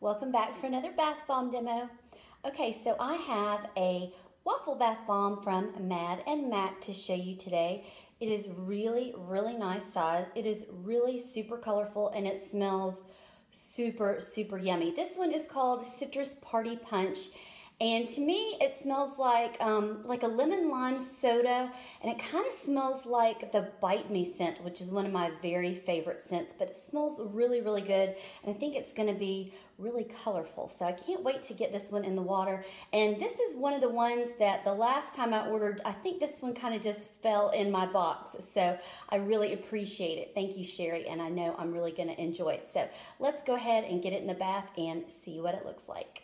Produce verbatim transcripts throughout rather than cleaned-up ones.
Welcome back for another bath bomb demo. Okay, so I have a waffle bath bomb from Mad and Mac to show you today. It is really, really nice size. It is really super colorful and it smells super, super yummy. This one is called Citrus Party Punch. And to me, it smells like um, like a lemon lime soda, and it kind of smells like the Bite Me scent, which is one of my very favorite scents, but it smells really, really good, and I think it's going to be really colorful, so I can't wait to get this one in the water. And this is one of the ones that the last time I ordered, I think this one kind of just fell in my box, so I really appreciate it. Thank you, Sherry, and I know I'm really going to enjoy it. So let's go ahead and get it in the bath and see what it looks like.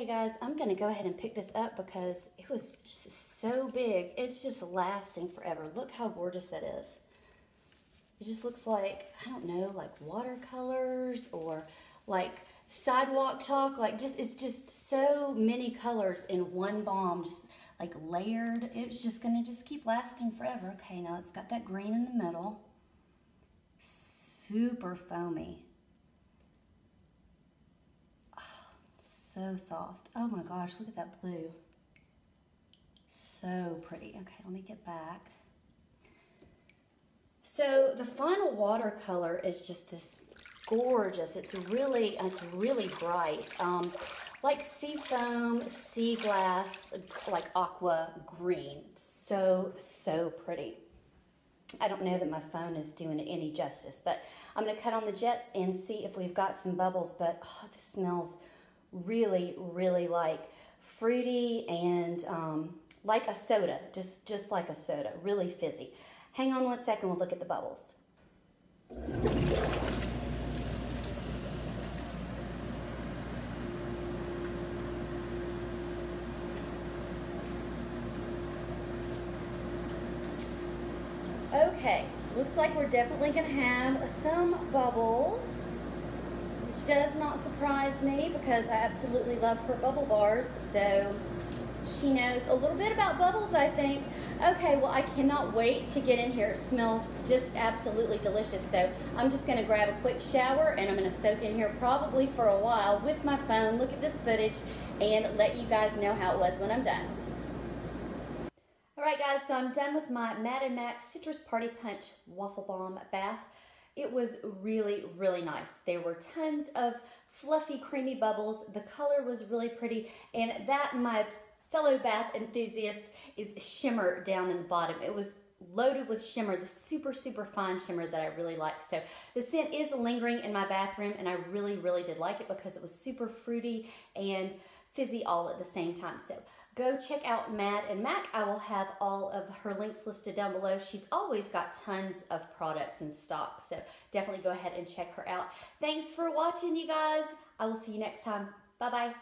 Okay guys, I'm going to go ahead and pick this up because it was just so big. It's just lasting forever. Look how gorgeous that is. It just looks like, I don't know, like watercolors or like sidewalk chalk. Like just, it's just so many colors in one bomb, just like layered. It's just going to just keep lasting forever. Okay, now it's got that green in the middle. Super foamy. So soft. Oh my gosh, look at that blue. So pretty. Okay, let me get back. So the final watercolor is just this gorgeous. It's really, it's really bright. Um, like sea foam, sea glass, like aqua green. So, so pretty. I don't know that my phone is doing it any justice, but I'm going to cut on the jets and see if we've got some bubbles, but oh, this smells really, really like fruity and um, like a soda, just, just like a soda, really fizzy. Hang on one second, we'll look at the bubbles. Okay, looks like we're definitely going to have some bubbles, which does not surprise me because I absolutely love her bubble bars, so she knows a little bit about bubbles, I think. Okay, well, I cannot wait to get in here. It smells just absolutely delicious, so I'm just going to grab a quick shower, and I'm going to soak in here probably for a while with my phone, look at this footage, and let you guys know how it was when I'm done. Alright guys, so I'm done with my Mad and Mac Citrus Party Punch Waffle Bomb Bath. It was really, really nice. There were tons of fluffy, creamy bubbles. The color was really pretty, and that, my fellow bath enthusiast, is shimmer down in the bottom. It was loaded with shimmer, the super, super fine shimmer that I really like. So the scent is lingering in my bathroom, and I really, really did like it because it was super fruity and fizzy all at the same time. So go check out Mad and Mac. I will have all of her links listed down below. She's always got tons of products in stock, so definitely go ahead and check her out. Thanks for watching, you guys. I will see you next time. Bye-bye.